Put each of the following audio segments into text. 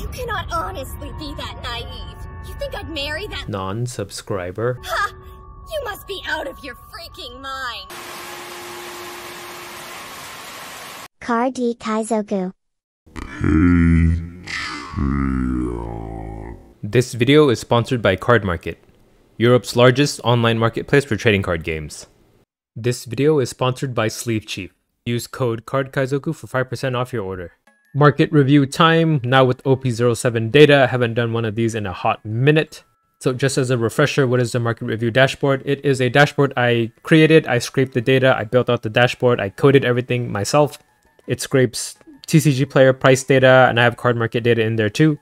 You cannot honestly be that naive. You think I'd marry that non-subscriber? Ha! You must be out of your freaking mind. Card Kaizoku. Patreon. This video is sponsored by Card Market, Europe's largest online marketplace for trading card games. This video is sponsored by Sleeve Chief. Use code Card Kaizoku for 5% off your order. Market review time, now with OP07 data. I haven't done one of these in a hot minute. So just as a refresher, what is the market review dashboard? It is a dashboard I created. I scraped the data, I built out the dashboard, I coded everything myself. It scrapes TCG Player price data, and I have Card Market data in there too.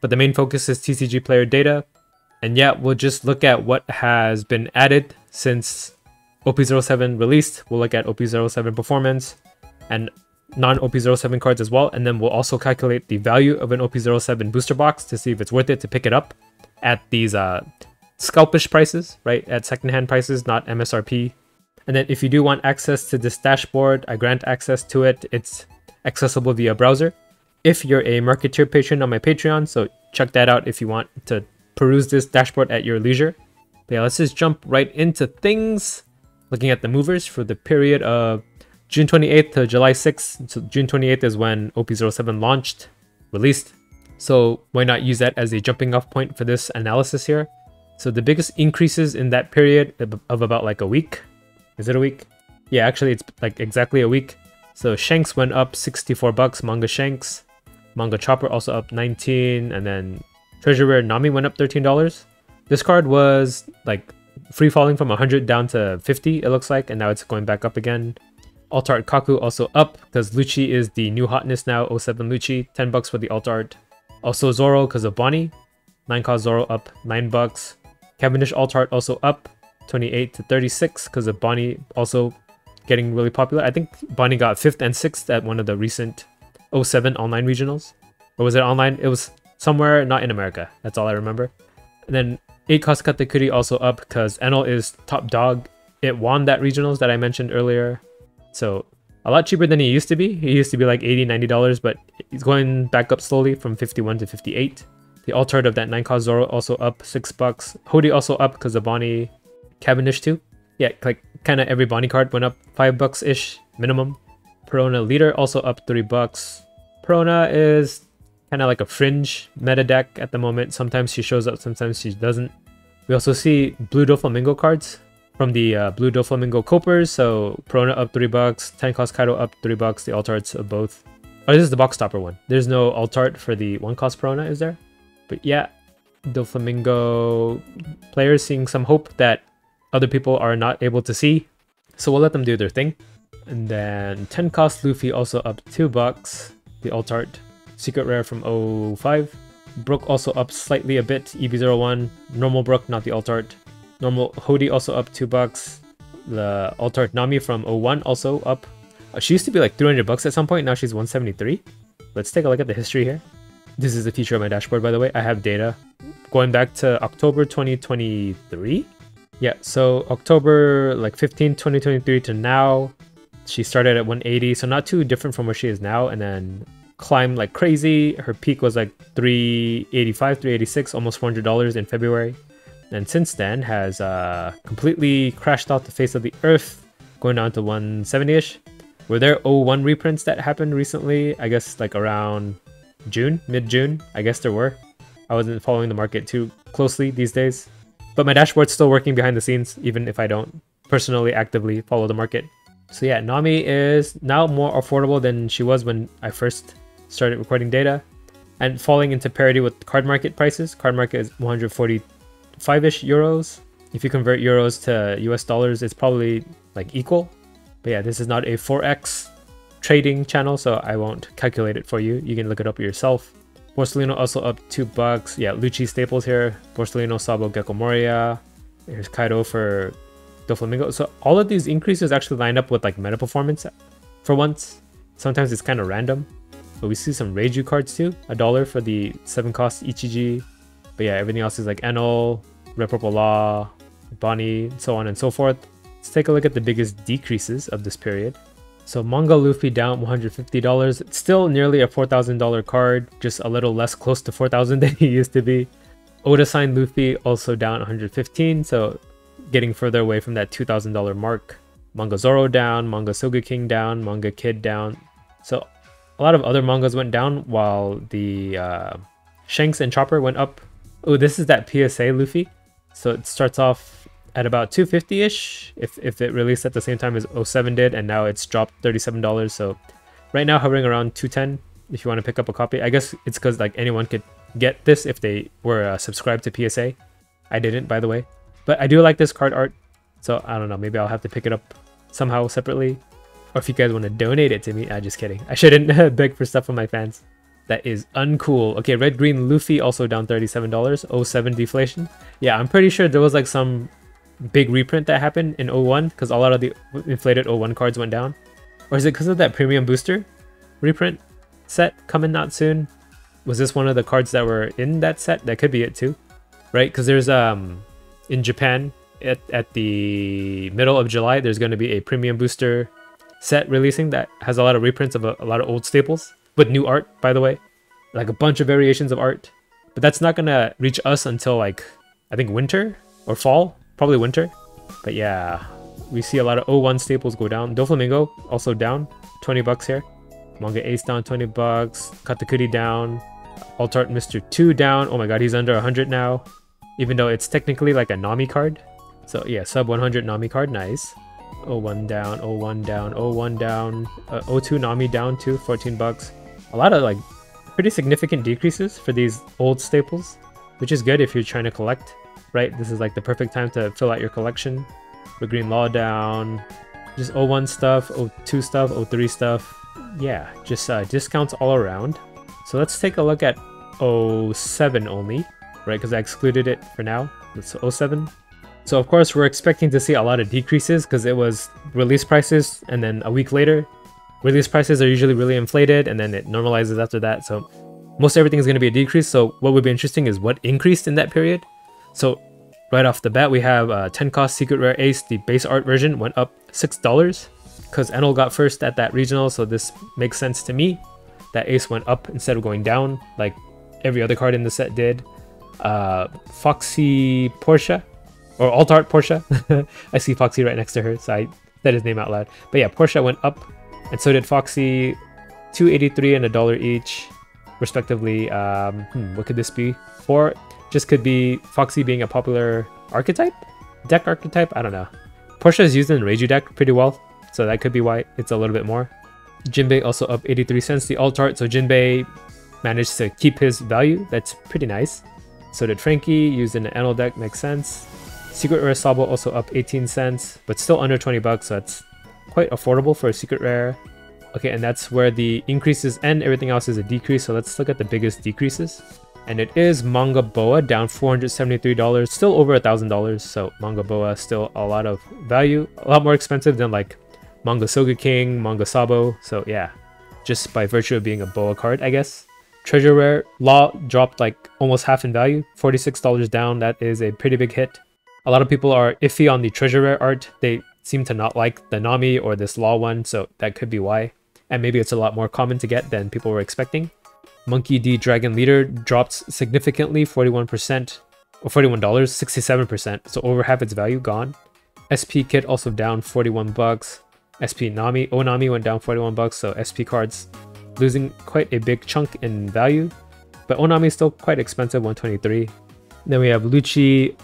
But the main focus is TCG Player data. And yeah, we'll just look at what has been added since OP07 released. We'll look at OP07 performance and non-OP07 cards as well, and then we'll also calculate the value of an OP07 booster box to see if it's worth it to pick it up at these scalpish prices, right? At secondhand prices, not MSRP. And then if you do want access to this dashboard, I grant access to it. It's accessible via browser. If you're a marketeer patron on my Patreon, so check that out if you want to peruse this dashboard at your leisure. But yeah, let's just jump right into things. Looking at the movers for the period of June 28th to July 6th. So June 28th is when OP07 launched, released. So why not use that as a jumping off point for this analysis here? So the biggest increases in that period of about like a week. Is it a week? Yeah, actually it's like exactly a week. So Shanks went up $64, Manga Shanks. Manga Chopper also up $19, and then Treasure Rare Nami went up $13. This card was like free falling from 100 down to 50, it looks like, and now it's going back up again. Alt Art Kaku also up because Lucci is the new hotness now. 07 Lucci, $10 for the alt art. Also Zoro because of Bonnie. 9K Zoro up $9. Cavendish alt art also up 28 to 36 because of Bonnie also getting really popular. I think Bonnie got 5th and 6th at one of the recent 07 online regionals. Or was it online? It was somewhere not in America. That's all I remember. And then 8K Katakuri also up because Enel is top dog. It won that regionals that I mentioned earlier. So a lot cheaper than he used to be. He used to be like $80, $90, but he's going back up slowly from 51 to 58. The altered of that 9K Zoro also up $6. Hody also up because of Bonnie. Cavendish too. Yeah, like kind of every Bonnie card went up $5-ish minimum. Perona Leader also up $3. Perona is kind of like a fringe meta deck at the moment. Sometimes she shows up, sometimes she doesn't. We also see Blue Doflamingo cards from the Blue Doflamingo Copers. So Perona up $3, 10K Kaido up $3, the alt arts of both. Oh, this is the box topper one. There's no alt art for the 1K Perona, is there? But yeah, Doflamingo players seeing some hope that other people are not able to see. So we'll let them do their thing. And then 10K Luffy also up $2, the alt art. Secret Rare from 05. Brook also up slightly a bit, EB01. Normal Brook, not the alt art. Normal Hody also up $2. The alt art Nami from 01 also up. She used to be like $300 at some point, now she's 173. Let's take a look at the history here. This is the feature of my dashboard, by the way. I have data going back to October 2023. Yeah, so October like 15, 2023 to now. She started at 180, so not too different from where she is now, and then climbed like crazy. Her peak was like 385, 386, almost $400 in February. And since then has completely crashed off the face of the earth, going down to 170-ish. Were there 01 reprints that happened recently? I guess like around June, mid-June. I guess there were. I wasn't following the market too closely these days. But my dashboard's still working behind the scenes, even if I don't personally actively follow the market. So yeah, Nami is now more affordable than she was when I first started recording data. And falling into parity with card market prices. Card market is 140. €5-ish euros. If you convert euros to US dollars, it's probably like equal. But yeah, this is not a forex trading channel, so I won't calculate it for you. You can look it up yourself. Borsellino also up $2. Yeah, Lucci staples here. Borsellino, Sabo, Gecko Moria. Here's Kaido for Doflamingo. So all of these increases actually line up with like meta performance for once. Sometimes it's kind of random, but we see some Reiju cards too. $1 for the 7-cost Ichiji. But yeah, everything else is like Enel, Repropola, Bonnie, so on and so forth. Let's take a look at the biggest decreases of this period. So Manga Luffy down $150. It's still nearly a $4,000 card, just a little less close to 4,000 than he used to be. Oda signed Luffy also down 115, so getting further away from that $2,000 mark. Manga Zoro down, Manga Sogeking down, Manga Kid down. So a lot of other mangas went down while the Shanks and Chopper went up. Oh, this is that PSA Luffy. So it starts off at about 250-ish if it released at the same time as 07 did, and now it's dropped $37. So right now hovering around 210 if you want to pick up a copy. I guess it's because like anyone could get this if they were subscribed to PSA. I didn't, by the way. But I do like this card art. So I don't know, maybe I'll have to pick it up somehow separately. Or if you guys want to donate it to me. Ah, just kidding. I shouldn't beg for stuff from my fans. That is uncool. Okay, Red Green Luffy also down $37. 07 deflation. Yeah, I'm pretty sure there was like some big reprint that happened in 01 because a lot of the inflated 01 cards went down. Or is it because of that premium booster reprint set coming out soon? Was this one of the cards that were in that set? That could be it too, right? Because there's in Japan at the middle of July, there's going to be a premium booster set releasing that has a lot of reprints of a lot of old staples. With new art, by the way, like a bunch of variations of art. But that's not gonna reach us until like, I think winter or fall, probably winter. But yeah, we see a lot of 01 staples go down. Doflamingo also down, 20 bucks here. Manga Ace down 20 bucks, Katakuri down, Altart Mr. 2 down. Oh my god, he's under 100 now, even though it's technically like a Nami card. So yeah, sub 100 Nami card, nice. 01 down, 01 down, 01 down, 02 Nami down to 14 bucks. A lot of like pretty significant decreases for these old staples, which is good if you're trying to collect, right? This is like the perfect time to fill out your collection. Red Green Law down, just 01 stuff, 02 stuff, 03 stuff. Yeah, just discounts all around. So let's take a look at 07 only, right? Because I excluded it for now. It's 07. So of course we're expecting to see a lot of decreases because it was release prices and then a week later. Release prices are usually really inflated and then it normalizes after that, so most everything is going to be a decrease. So what would be interesting is what increased in that period. So right off the bat we have Tenko's Secret Rare Ace, the base art version, went up $6 because Enel got first at that regional, so this makes sense to me that Ace went up instead of going down like every other card in the set did. Foxy Portia or Altart Portia. I see Foxy right next to her, so I said his name out loud. But yeah, Portia went up. And so did Foxy, $2.83 and $1 each, respectively. What could this be? Or just could be Foxy being a popular archetype? Deck archetype? I don't know. Portia is used in Reiju deck pretty well, so that could be why it's a little bit more. Jinbei also up 83 cents, the Altart, so Jinbei managed to keep his value. That's pretty nice. So did Frankie, used in an Enel deck, makes sense. Secret Rare Sabo also up 18 cents, but still under 20 bucks, so that's quite affordable for a secret rare. Okay, and that's where the increases end. Everything else is a decrease, so let's look at the biggest decreases. And it is Manga Boa down $473, still over $1,000. So Manga Boa still a lot of value, a lot more expensive than like Manga Sogeking, Manga Sabo. So yeah, just by virtue of being a Boa card, I guess. Treasure Rare Law dropped like almost half in value, $46 down. That is a pretty big hit. A lot of people are iffy on the Treasure Rare art. They seem to not like the Nami or this Law one, so that could be why. And maybe it's a lot more common to get than people were expecting. Monkey D Dragon Leader dropped significantly, 41%, or $41, 67%, so over half its value gone. SP Kit also down 41 bucks. SP Nami, Onami went down 41 bucks, so SP cards losing quite a big chunk in value. But Onami is still quite expensive, 123. Then we have Lucci,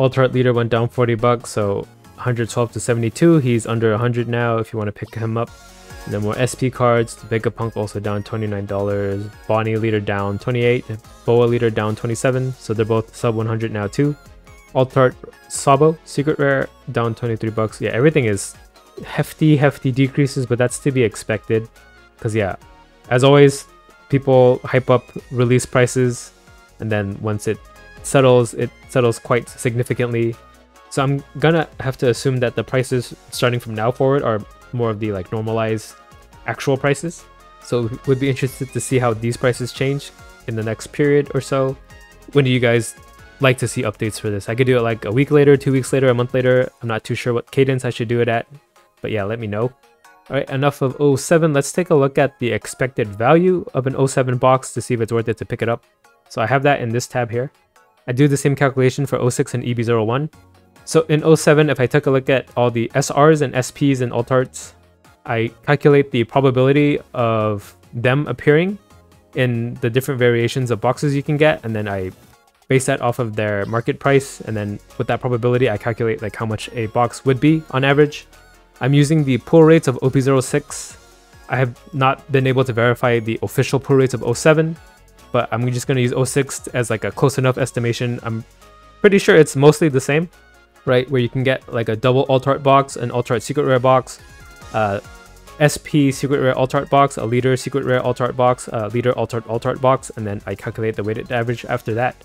Altart Leader went down 40 bucks, so 112 to 72. He's under 100 now if you want to pick him up. And then more SP cards. Vegapunk also down $29. Bonnie Leader down 28. Boa Leader down 27. So they're both sub 100 now too. Altart Sabo Secret Rare down 23 bucks. Yeah, everything is hefty decreases, but that's to be expected. Because yeah, as always, people hype up release prices. And then once it settles quite significantly. So I'm gonna have to assume that the prices starting from now forward are more of the like normalized actual prices. So we'd be interested to see how these prices change in the next period or so. When do you guys like to see updates for this? I could do it like a week later, 2 weeks later, a month later. I'm not too sure what cadence I should do it at, but yeah, let me know. Alright, enough of 07. Let's take a look at the expected value of an 07 box to see if it's worth it to pick it up. So I have that in this tab here. I do the same calculation for 06 and EB01. So in 07, if I took a look at all the SRs and SPs and alt arts, I calculate the probability of them appearing in the different variations of boxes you can get, and then I base that off of their market price, and then with that probability I calculate like how much a box would be on average. I'm using the pull rates of OP06. I have not been able to verify the official pull rates of 07, but I'm just going to use 06 as like a close enough estimation. I'm pretty sure it's mostly the same, right? Where you can get like a double alt art box, an alt art secret rare box, SP secret rare alt art box, a leader secret rare alt art box, a leader alt art box, and then I calculate the weighted average after that.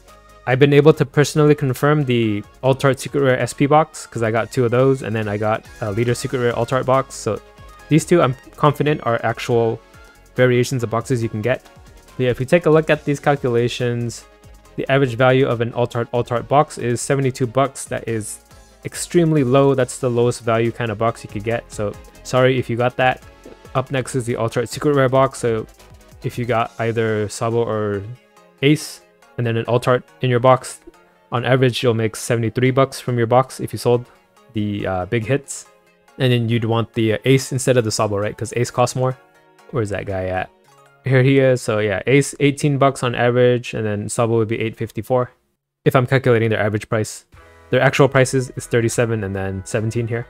I've been able to personally confirm the alt art secret rare SP box because I got two of those, and then I got a leader secret rare alt art box. So these two I'm confident are actual variations of boxes you can get. But yeah, if we take a look at these calculations, the average value of an alt art box is 72 bucks. That is extremely low. That's the lowest value kind of box you could get. So sorry if you got that. Up next is the alt art secret rare box. So if you got either Sabo or Ace and then an alt art in your box, on average you'll make 73 bucks from your box if you sold the big hits. And then you'd want the Ace instead of the Sabo, right? Because Ace costs more. Where's that guy at? Here he is. So yeah, Ace 18 bucks on average, and then Sabo would be 8.54 if I'm calculating their average price. Their actual prices is 37 and then 17 here.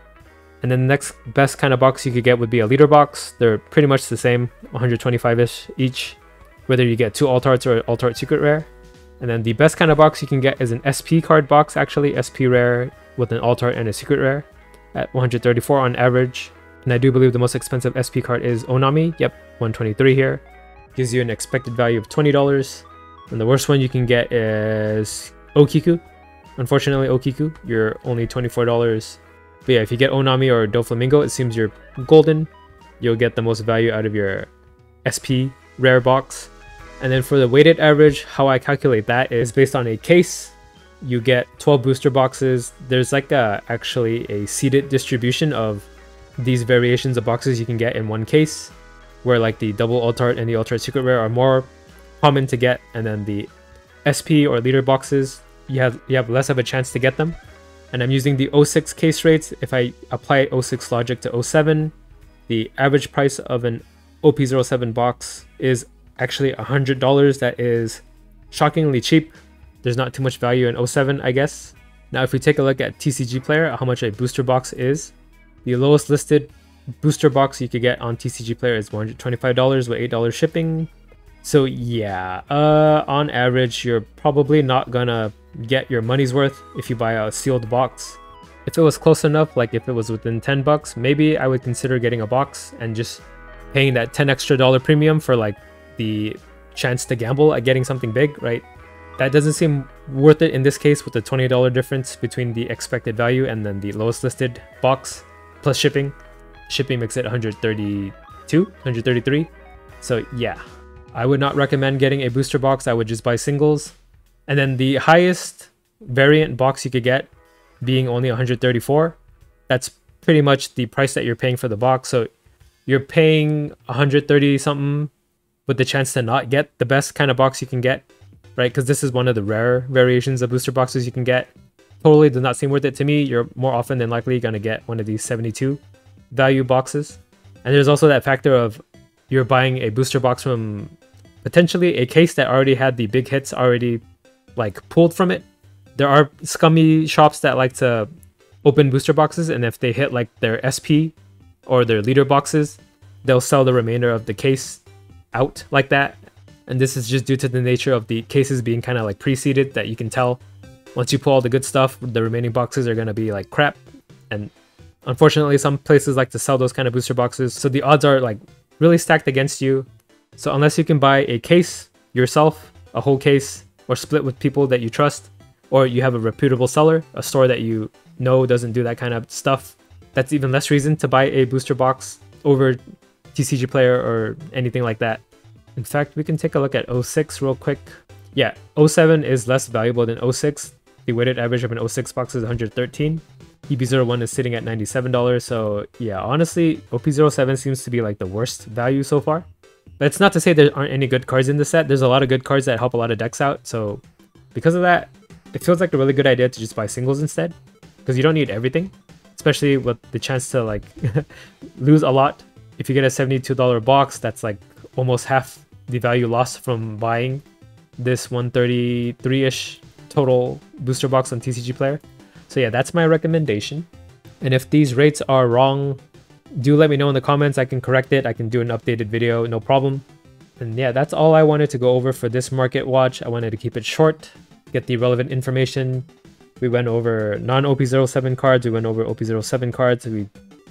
And then the next best kind of box you could get would be a leader box. They're pretty much the same, 125-ish each, whether you get two alt arts or alt art secret rare. And then the best kind of box you can get is an SP card box, actually, SP rare with an alt art and a secret rare at 134 on average. And I do believe the most expensive SP card is Onami, yep, 123 here. Gives you an expected value of $20. And the worst one you can get is Okiku. Unfortunately, Okiku, you're only $24. But yeah, if you get Onami or Doflamingo, it seems you're golden. You'll get the most value out of your SP rare box. And then for the weighted average, how I calculate that is based on a case. You get 12 booster boxes. There's like actually a seeded distribution of these variations of boxes you can get in one case, where like the double alt art and the alt art secret rare are more common to get, and then the SP or leader boxes, you have less of a chance to get them. And I'm using the 06 case rates. If I apply 06 logic to 07, the average price of an OP07 box is actually $100. That is shockingly cheap. There's not too much value in 07, I guess. Now if we take a look at TCG Player, how much a booster box is, the lowest listed booster box you could get on TCG Player is $125 with $8 shipping. So yeah, on average you're probably not gonna get your money's worth if you buy a sealed box. If it was close enough, like if it was within 10 bucks, maybe I would consider getting a box and just paying that $10 extra premium for like the chance to gamble at getting something big, right? That doesn't seem worth it in this case with the $20 difference between the expected value and then the lowest listed box plus shipping. Shipping makes it 132, 133. So yeah, I would not recommend getting a booster box. I would just buy singles. And then the highest variant box you could get being only 134. That's pretty much the price that you're paying for the box. So you're paying 130 something with the chance to not get the best kind of box you can get, right? Because this is one of the rare variations of booster boxes you can get. Totally does not seem worth it to me. You're more often than likely going to get one of these 72 value boxes. And there's also that factor of you're buying a booster box from potentially a case that already had the big hits already like pulled from it. There are scummy shops that like to open booster boxes, and if they hit like their SP or their leader boxes, they'll sell the remainder of the case out like that. And this is just due to the nature of the cases being kind of like pre-seeded, that you can tell once you pull all the good stuff, the remaining boxes are going to be like crap. And unfortunately, some places like to sell those kind of booster boxes, so the odds are like really stacked against you. So unless you can buy a case yourself, a whole case, or split with people that you trust, or you have a reputable seller, a store that you know doesn't do that kind of stuff, that's even less reason to buy a booster box over TCG Player or anything like that. In fact, we can take a look at 06 real quick. Yeah, 07 is less valuable than 06. The weighted average of an 06 box is 113. EB01 is sitting at $97, so yeah, honestly, OP07 seems to be like the worst value so far. But it's not to say there aren't any good cards in the set. There's a lot of good cards that help a lot of decks out, so because of that, it feels like a really good idea to just buy singles instead, because you don't need everything, especially with the chance to like lose a lot. If you get a $72 box, that's like almost half the value lost from buying this 133-ish total booster box on TCG Player. So yeah, that's my recommendation. And if these rates are wrong, do let me know in the comments. I can correct it. I can do an updated video, no problem. And yeah, that's all I wanted to go over for this market watch. I wanted to keep it short, get the relevant information. We went over non-OP07 cards, we went over OP07 cards, we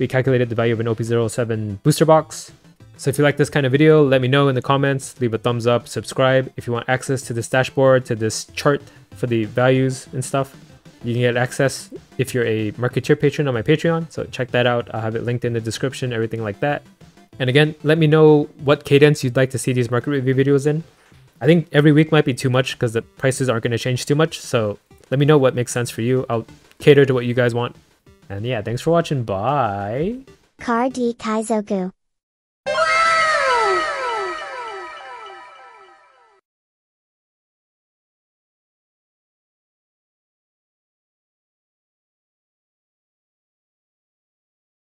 calculated the value of an OP07 booster box. So if you like this kind of video, let me know in the comments, leave a thumbs up, subscribe. If you want access to this dashboard, to this chart for the values and stuff, you can get access if you're a market tier patron on my Patreon. So check that out. I'll have it linked in the description, everything like that. And again, let me know what cadence you'd like to see these market review videos in. I think every week might be too much because the prices aren't going to change too much. So let me know what makes sense for you. I'll cater to what you guys want. And yeah, thanks for watching. Bye. Card Kaizoku.